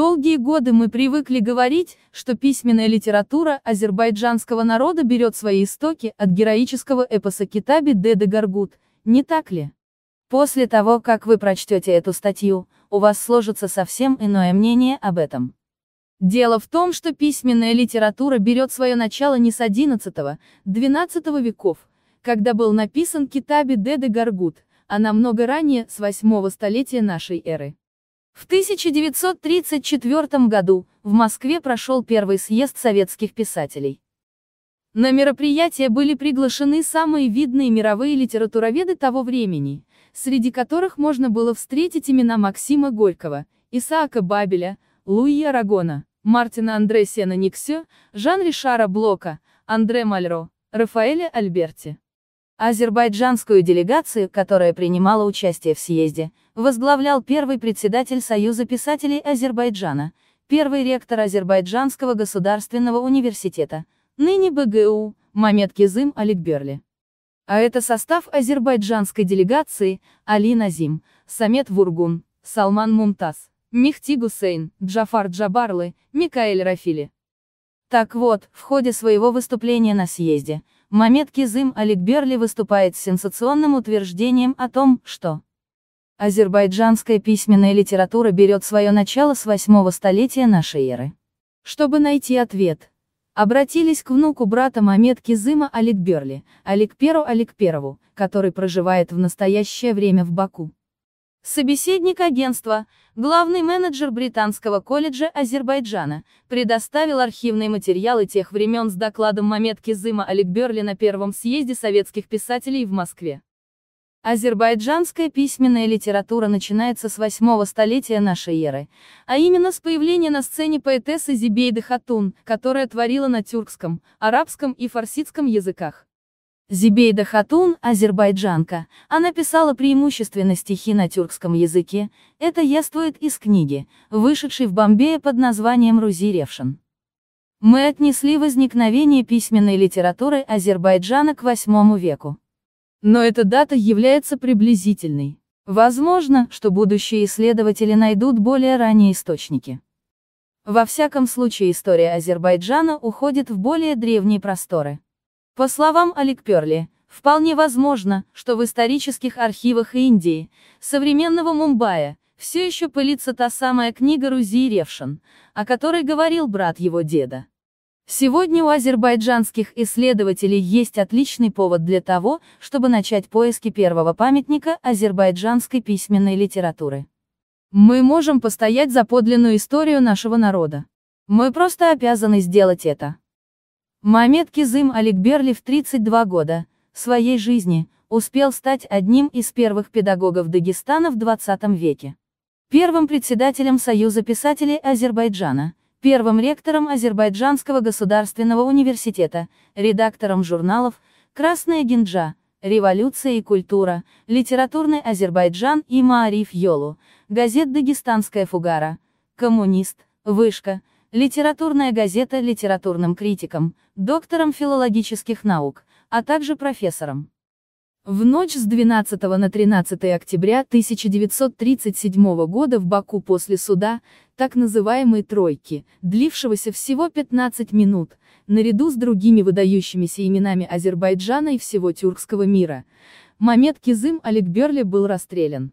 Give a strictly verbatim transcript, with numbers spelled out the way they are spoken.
Долгие годы мы привыкли говорить, что письменная литература азербайджанского народа берет свои истоки от героического эпоса Китаби Деде Горгуд, не так ли? После того, как вы прочтете эту статью, у вас сложится совсем иное мнение об этом. Дело в том, что письменная литература берет свое начало не с одиннадцатого — двенадцатого веков, когда был написан Китаби Деде Горгуд, а намного ранее, с восьмого столетия нашей эры. В тысяча девятьсот тридцать четвёртом году в Москве прошел первый съезд советских писателей. На мероприятие были приглашены самые видные мировые литературоведы того времени, среди которых можно было встретить имена Максима Горького, Исаака Бабеля, Луи Арагона, Мартина Андре Сена-Никсё, Жан-Ришара Блока, Андре Мальро, Рафаэля Альберти. Азербайджанскую делегацию, которая принимала участие в съезде, возглавлял первый председатель Союза писателей Азербайджана, первый ректор Азербайджанского государственного университета, ныне БГУ, Мамед-Кязым Алекберли. А это состав азербайджанской делегации: Али Назим, Самет Вургун, Салман Мумтаз, Михти Гусейн, Джафар Джабарлы, Микаэль Рафили. Так вот, в ходе своего выступления на съезде, Мамед-Кязым Алекберли выступает с сенсационным утверждением о том, что азербайджанская письменная литература берет свое начало с восьмого столетия нашей эры. Чтобы найти ответ, обратились к внуку брата Мамед-Кязыма Алекберли, Аликперу Аликперову, который проживает в настоящее время в Баку. Собеседник агентства, главный менеджер Британского колледжа Азербайджана, предоставил архивные материалы тех времен с докладом Мамед-Кязыма Алекберли на Первом съезде советских писателей в Москве. Азербайджанская письменная литература начинается с восьмого столетия нашей эры, а именно с появления на сцене поэтессы Зибейды Хатун, которая творила на тюркском, арабском и фарсидском языках. Зибейда Хатун – азербайджанка, она писала преимущественно стихи на тюркском языке, это яствует из книги, вышедшей в Бомбее под названием «Рузи Рёвшен». Мы отнесли возникновение письменной литературы Азербайджана к восьмому веку. Но эта дата является приблизительной. Возможно, что будущие исследователи найдут более ранние источники. Во всяком случае, история Азербайджана уходит в более древние просторы. По словам Аликперли, вполне возможно, что в исторических архивах Индии, современного Мумбаи, все еще пылится та самая книга Рузи Рёвшен, о которой говорил брат его деда. Сегодня у азербайджанских исследователей есть отличный повод для того, чтобы начать поиски первого памятника азербайджанской письменной литературы. Мы можем постоять за подлинную историю нашего народа. Мы просто обязаны сделать это. Мамед-Кязым Алекберли в тридцать два года своей жизни успел стать одним из первых педагогов Дагестана в двадцатом веке, первым председателем Союза писателей Азербайджана, первым ректором Азербайджанского государственного университета, редактором журналов «Красная генджа», «Революция и культура», «Литературный Азербайджан» и «Маариф Йолу», газет «Дагестанская фугара», «Коммунист», «Вышка», «Литературная газета», литературным критиком, доктором филологических наук, а также профессором. В ночь с двенадцатого на тринадцатое октября тысяча девятьсот тридцать седьмого года в Баку после суда, так называемой «тройки», длившегося всего пятнадцать минут, наряду с другими выдающимися именами Азербайджана и всего тюркского мира, Мамед-Кязым Алекберли был расстрелян.